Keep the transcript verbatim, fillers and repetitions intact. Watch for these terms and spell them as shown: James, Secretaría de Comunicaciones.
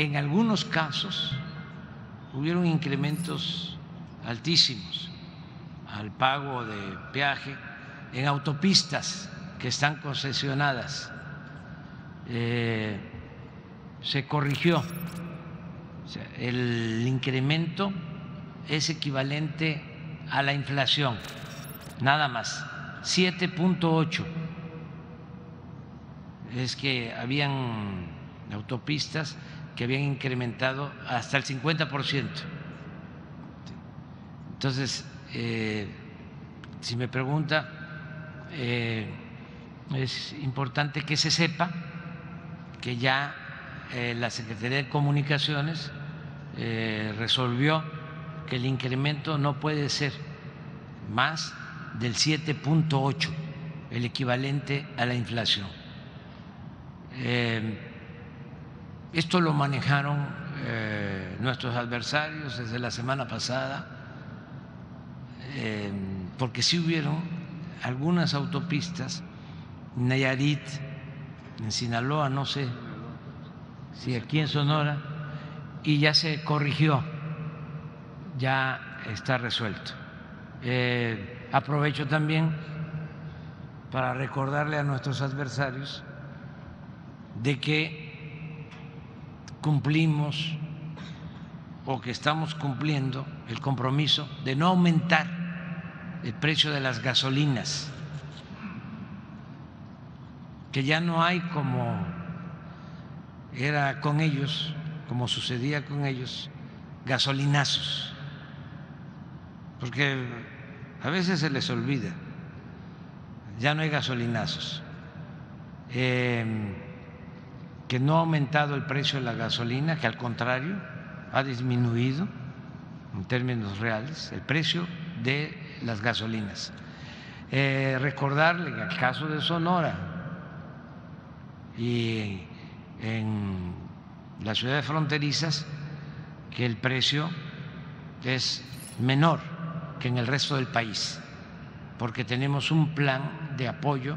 en algunos casos hubieron incrementos altísimos al pago de peaje en autopistas que están concesionadas. Eh, se corrigió, o sea, el incremento es equivalente a la inflación, nada más, siete punto ocho. Es que habían autopistas que habían incrementado hasta el cincuenta por ciento. Entonces, eh, si me pregunta, eh, es importante que se sepa que ya eh, la Secretaría de Comunicaciones eh, resolvió que el incremento no puede ser más del siete punto ocho, el equivalente a la inflación. Eh, esto lo manejaron eh, nuestros adversarios desde la semana pasada, eh, porque sí hubieron algunas autopistas, Nayarit, en Sinaloa, no sé si aquí en Sonora, y ya se corrigió, ya está resuelto. Eh, aprovecho también para recordarle a nuestros adversarios de que cumplimos o que estamos cumpliendo el compromiso de no aumentar el precio de las gasolinas, que ya no hay como era con ellos, como sucedía con ellos, gasolinazos, porque a veces se les olvida, ya no hay gasolinazos. Eh, que no ha aumentado el precio de la gasolina, que al contrario ha disminuido en términos reales el precio de las gasolinas. Eh, recordarle que en el caso de Sonora y en las ciudades fronterizas que el precio es menor que en el resto del país, porque tenemos un plan de apoyo